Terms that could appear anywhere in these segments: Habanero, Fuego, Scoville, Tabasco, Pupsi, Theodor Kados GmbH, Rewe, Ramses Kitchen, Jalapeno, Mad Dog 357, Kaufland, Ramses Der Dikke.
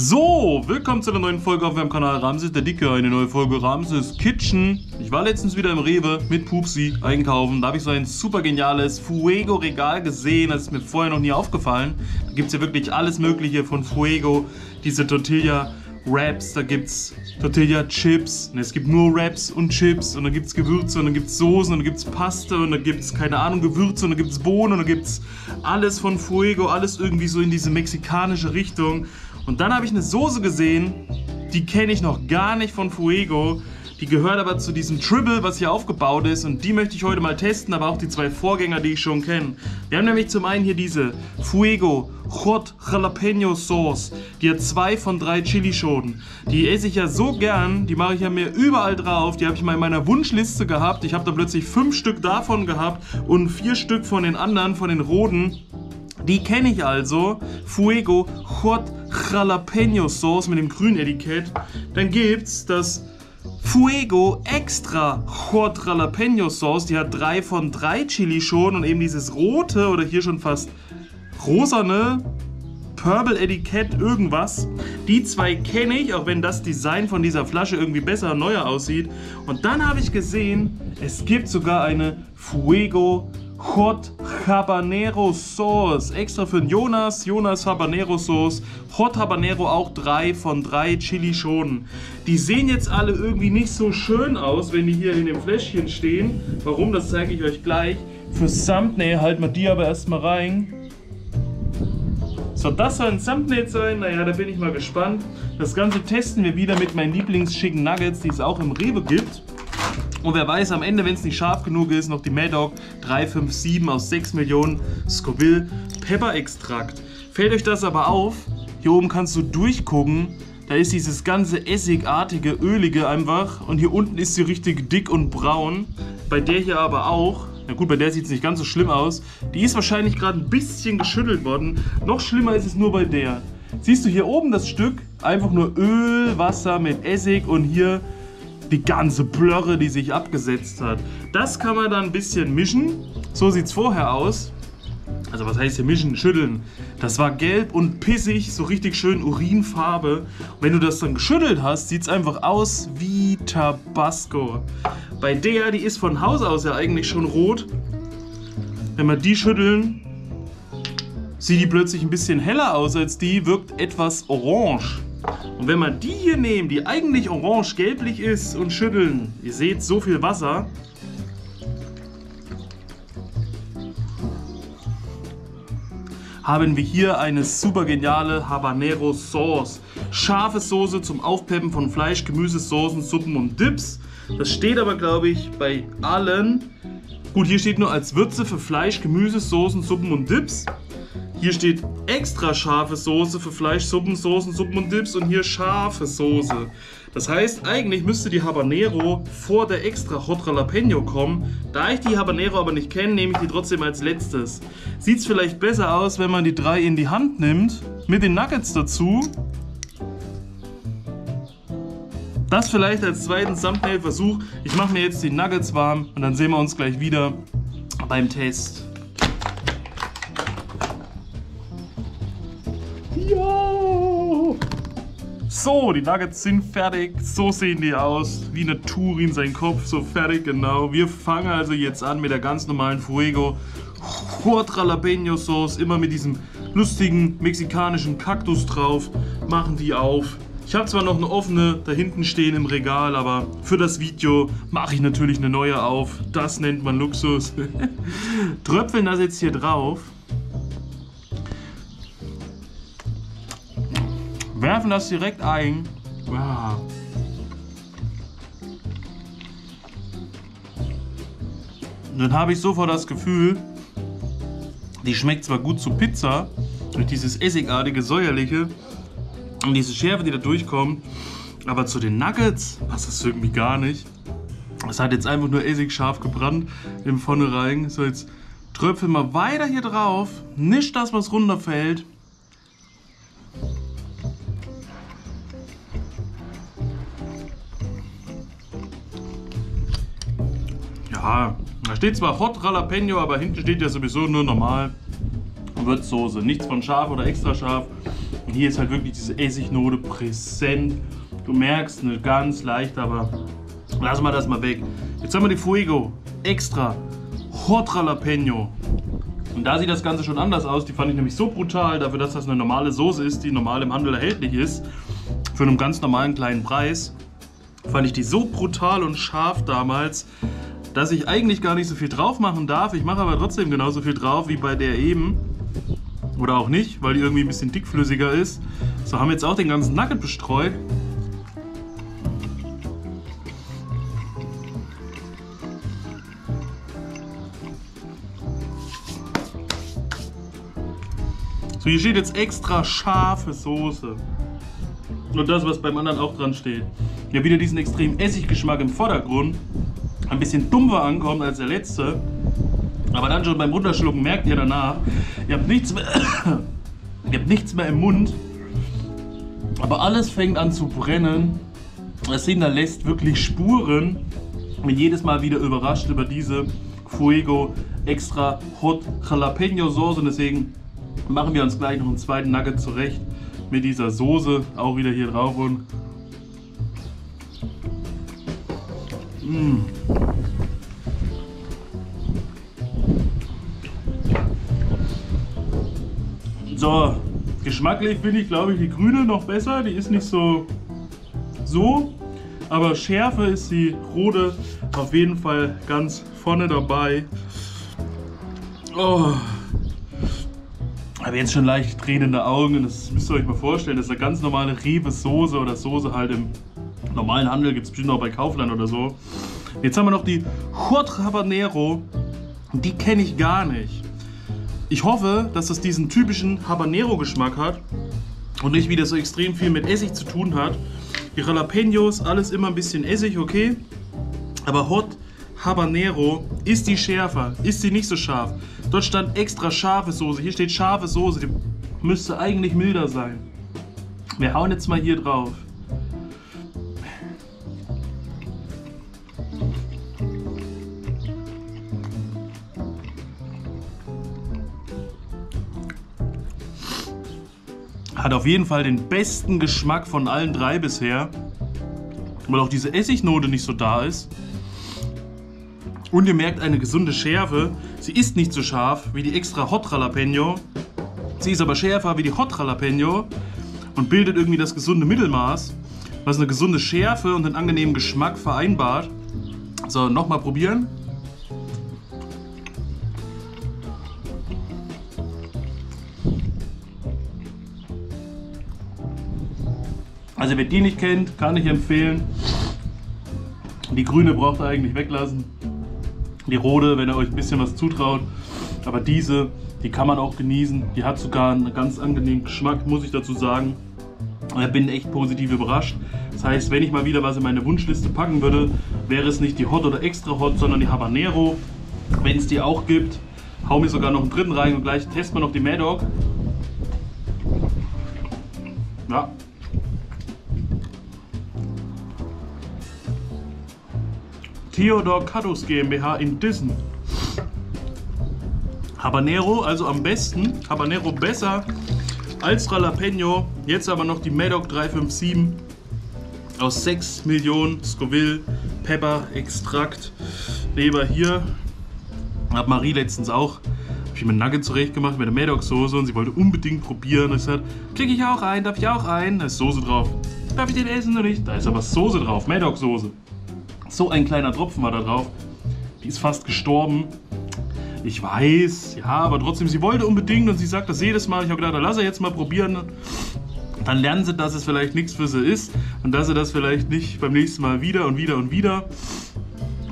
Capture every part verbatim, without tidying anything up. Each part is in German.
So, willkommen zu einer neuen Folge auf meinem Kanal Ramses, der Dicke, eine neue Folge Ramses Kitchen. Ich war letztens wieder im Rewe mit Pupsi einkaufen, da habe ich so ein super geniales Fuego Regal gesehen, das ist mir vorher noch nie aufgefallen. Da gibt es ja wirklich alles mögliche von Fuego, diese Tortilla Wraps, da gibt es Tortilla Chips, ne, es gibt nur Wraps und Chips und dann gibt es Gewürze und dann gibt es Soßen und dann gibt es Paste und dann gibt es, keine Ahnung, Gewürze und dann gibt es Bohnen und dann gibt es alles von Fuego, alles irgendwie so in diese mexikanische Richtung. Und dann habe ich eine Soße gesehen, die kenne ich noch gar nicht von Fuego. Die gehört aber zu diesem Tribble, was hier aufgebaut ist. Und die möchte ich heute mal testen, aber auch die zwei Vorgänger, die ich schon kenne. Wir haben nämlich zum einen hier diese Fuego Hot Jalapeno Sauce. Die hat zwei von drei Chilischoten. Die esse ich ja so gern, die mache ich ja mir überall drauf. Die habe ich mal in meiner Wunschliste gehabt. Ich habe da plötzlich fünf Stück davon gehabt und vier Stück von den anderen, von den roten. Die kenne ich also. Fuego Hot Jalapeno Sauce mit dem grünen Etikett. Dann gibt's das Fuego Extra Hot Jalapeno Sauce. Die hat drei von drei Chili schon und eben dieses rote oder hier schon fast rosane Purple Etikett irgendwas. Die zwei kenne ich, auch wenn das Design von dieser Flasche irgendwie besser und neuer aussieht. Und dann habe ich gesehen, es gibt sogar eine Fuego Hot Habanero Sauce, extra für den Jonas, Jonas Habanero Sauce, Hot Habanero auch drei von drei Chilischoten. Die sehen jetzt alle irgendwie nicht so schön aus, wenn die hier in dem Fläschchen stehen. Warum, das zeige ich euch gleich. Fürs Thumbnail halten wir die aber erstmal rein. So, das soll ein Thumbnail sein, naja, da bin ich mal gespannt. Das Ganze testen wir wieder mit meinen Lieblings-Chicken Nuggets, die es auch im Rewe gibt. Und wer weiß, am Ende, wenn es nicht scharf genug ist, noch die Mad Dog drei fünf sieben aus sechs Millionen Scoville Pepper Extrakt. Fällt euch das aber auf? Hier oben kannst du durchgucken. Da ist dieses ganze essigartige, ölige einfach. Und hier unten ist sie richtig dick und braun. Bei der hier aber auch. Na gut, bei der sieht es nicht ganz so schlimm aus. Die ist wahrscheinlich gerade ein bisschen geschüttelt worden. Noch schlimmer ist es nur bei der. Siehst du hier oben das Stück? Einfach nur Öl, Wasser mit Essig und hier die ganze Blöre, die sich abgesetzt hat. Das kann man dann ein bisschen mischen. So sieht es vorher aus. Also was heißt hier mischen? Schütteln. Das war gelb und pissig, so richtig schön Urinfarbe. Und wenn du das dann geschüttelt hast, sieht es einfach aus wie Tabasco. Bei der, die ist von Haus aus ja eigentlich schon rot. Wenn wir die schütteln, sieht die plötzlich ein bisschen heller aus als die, wirkt etwas orange. Und wenn wir die hier nehmen, die eigentlich orange-gelblich ist und schütteln, ihr seht, so viel Wasser. Haben wir hier eine super geniale Habanero Sauce. Scharfe Soße zum Aufpeppen von Fleisch, Gemüsesoßen, Suppen und Dips. Das steht aber, glaube ich, bei allen. Gut, hier steht nur als Würze für Fleisch, Gemüsesoßen, Suppen und Dips. Hier steht extra scharfe Soße für Fleisch, Suppen, Soßen, Suppen und Dips und hier scharfe Soße. Das heißt, eigentlich müsste die Habanero vor der extra Hot Jalapeno kommen. Da ich die Habanero aber nicht kenne, nehme ich die trotzdem als letztes. Sieht es vielleicht besser aus, wenn man die drei in die Hand nimmt, mit den Nuggets dazu. Das vielleicht als zweiten Thumbnail-Versuch. Ich mache mir jetzt die Nuggets warm und dann sehen wir uns gleich wieder beim Test. So, die Nuggets sind fertig. So sehen die aus. Wie eine Turin, sein Kopf, so fertig, genau. Wir fangen also jetzt an mit der ganz normalen Fuego Hot Jalapeno Sauce. Immer mit diesem lustigen mexikanischen Kaktus drauf. Machen die auf. Ich habe zwar noch eine offene da hinten stehen im Regal, aber für das Video mache ich natürlich eine neue auf. Das nennt man Luxus. Tröpfeln das jetzt hier drauf. Werfen das direkt ein. Wow. Dann habe ich sofort das Gefühl, die schmeckt zwar gut zu Pizza, durch dieses essigartige, säuerliche und diese Schärfe, die da durchkommt, aber zu den Nuggets passt das irgendwie gar nicht. Es hat jetzt einfach nur essig scharf gebrannt im Vornherein. So, jetzt tröpfeln wir weiter hier drauf. Nicht das, was runterfällt. Ah, da steht zwar Hot Jalapeno, aber hinten steht ja sowieso nur normal Würzsoße. Nichts von scharf oder extra scharf. Und hier ist halt wirklich diese Essignote präsent. Du merkst, eine ganz leicht, aber lassen wir das mal weg. Jetzt haben wir die Fuego Extra Hot Jalapeno. Und da sieht das Ganze schon anders aus. Die fand ich nämlich so brutal, dafür, dass das eine normale Soße ist, die normal im Handel erhältlich ist, für einen ganz normalen kleinen Preis, fand ich die so brutal und scharf damals, dass ich eigentlich gar nicht so viel drauf machen darf. Ich mache aber trotzdem genauso viel drauf wie bei der eben. Oder auch nicht, weil die irgendwie ein bisschen dickflüssiger ist. So, haben wir jetzt auch den ganzen Nugget bestreut. So, hier steht jetzt extra scharfe Soße. Und das, was beim anderen auch dran steht. Hier wieder diesen extremen Essiggeschmack im Vordergrund. Ein bisschen dumpfer ankommt als der letzte. Aber dann schon beim Runterschlucken merkt ihr danach, ihr habt nichts mehr, ihr habt nichts mehr im Mund. Aber alles fängt an zu brennen. Das hinterlässt wirklich Spuren. Ich bin jedes Mal wieder überrascht über diese Fuego Extra Hot Jalapeno Soße. Und deswegen machen wir uns gleich noch einen zweiten Nugget zurecht mit dieser Soße. Auch wieder hier drauf und... Mmh. So, geschmacklich finde ich, glaube ich, die grüne noch besser. Die ist nicht so, so, aber Schärfe ist die rote auf jeden Fall ganz vorne dabei. Oh. Aber jetzt schon leicht tränende Augen, und das müsst ihr euch mal vorstellen, das ist eine ganz normale Rewe-Soße oder Soße halt im normalen Handel, gibt es bestimmt auch bei Kaufland oder so. Jetzt haben wir noch die Hot Habanero, die kenne ich gar nicht. Ich hoffe, dass das diesen typischen Habanero-Geschmack hat und nicht, wie das so extrem viel mit Essig zu tun hat. Die Jalapenos, alles immer ein bisschen Essig, okay. Aber Hot Habanero ist die schärfer, ist die nicht so scharf. Dort stand extra scharfe Soße, hier steht scharfe Soße, die müsste eigentlich milder sein. Wir hauen jetzt mal hier drauf. Hat auf jeden Fall den besten Geschmack von allen drei bisher, weil auch diese Essignote nicht so da ist. Und ihr merkt eine gesunde Schärfe. Sie ist nicht so scharf wie die Extra Hot Jalapeno. Sie ist aber schärfer wie die Hot Jalapeno und bildet irgendwie das gesunde Mittelmaß, was eine gesunde Schärfe und einen angenehmen Geschmack vereinbart. So, nochmal probieren. Also wer die nicht kennt, kann ich empfehlen. Die grüne braucht ihr eigentlich weglassen. Die rote, wenn ihr euch ein bisschen was zutraut. Aber diese, die kann man auch genießen. Die hat sogar einen ganz angenehmen Geschmack, muss ich dazu sagen. Ich bin echt positiv überrascht. Das heißt, wenn ich mal wieder was in meine Wunschliste packen würde, wäre es nicht die Hot oder Extra Hot, sondern die Habanero. Wenn es die auch gibt, hau mir sogar noch einen dritten rein und gleich testen wir noch die Mad Dog. Ja. Theodor Kados GmbH in Dissen. Habanero, also am besten. Habanero besser als Jalapeno. Jetzt aber noch die Mad Dog drei fünf sieben aus sechs Millionen Scoville Pepper Extrakt Leber hier. Hat Marie letztens auch, habe ich mir einen Nugget zurecht gemacht mit der Mad Dog Soße und sie wollte unbedingt probieren. Ich sagte, klicke ich auch ein, darf ich auch ein? Da ist Soße drauf. Darf ich den essen oder nicht? Da ist aber Soße drauf, Mad Dog Soße. So ein kleiner Tropfen war da drauf. Die ist fast gestorben. Ich weiß, ja, aber trotzdem, sie wollte unbedingt und sie sagt das jedes Mal. Ich habe gedacht, dann lass sie jetzt mal probieren. Dann lernen sie, dass es vielleicht nichts für sie ist und dass sie das vielleicht nicht beim nächsten Mal wieder und wieder und wieder.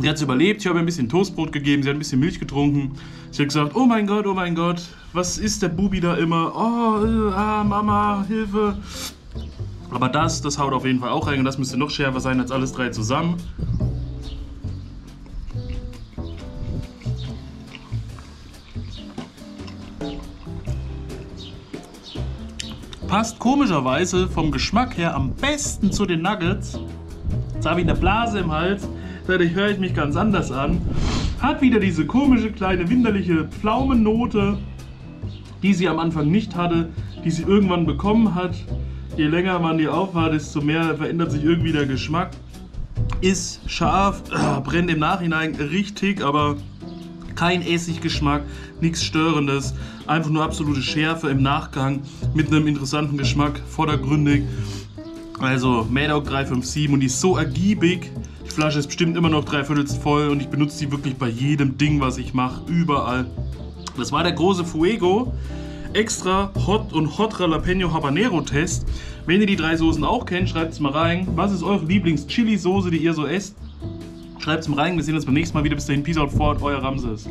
Sie hat es überlebt. Ich habe ihr ein bisschen Toastbrot gegeben. Sie hat ein bisschen Milch getrunken. Sie hat gesagt, oh mein Gott, oh mein Gott, was ist der Bubi da immer? Oh, ah, Mama, Hilfe. Aber das, das haut auf jeden Fall auch rein und das müsste noch schärfer sein als alles drei zusammen. Passt komischerweise vom Geschmack her am besten zu den Nuggets. Jetzt habe ich eine Blase im Hals, dadurch höre ich mich ganz anders an. Hat wieder diese komische, kleine, winderliche Pflaumennote, die sie am Anfang nicht hatte. die sie irgendwann bekommen hat. Je länger man die aufhat, desto mehr verändert sich irgendwie der Geschmack. Ist scharf, äh, brennt im Nachhinein richtig, aber kein Essiggeschmack, nichts Störendes. Einfach nur absolute Schärfe im Nachgang mit einem interessanten Geschmack, vordergründig. Also Mad Dog drei fünf sieben, und die ist so ergiebig. Die Flasche ist bestimmt immer noch dreiviertel voll und ich benutze die wirklich bei jedem Ding, was ich mache, überall. Das war der große Fuego Extra Hot und Hot Jalapeno Habanero Test. Wenn ihr die drei Soßen auch kennt, schreibt es mal rein. Was ist eure Lieblings-Chili-Soße, die ihr so esst? Schreibt es mal rein. Wir sehen uns beim nächsten Mal wieder. Bis dahin, Peace out, fort, euer Ramses.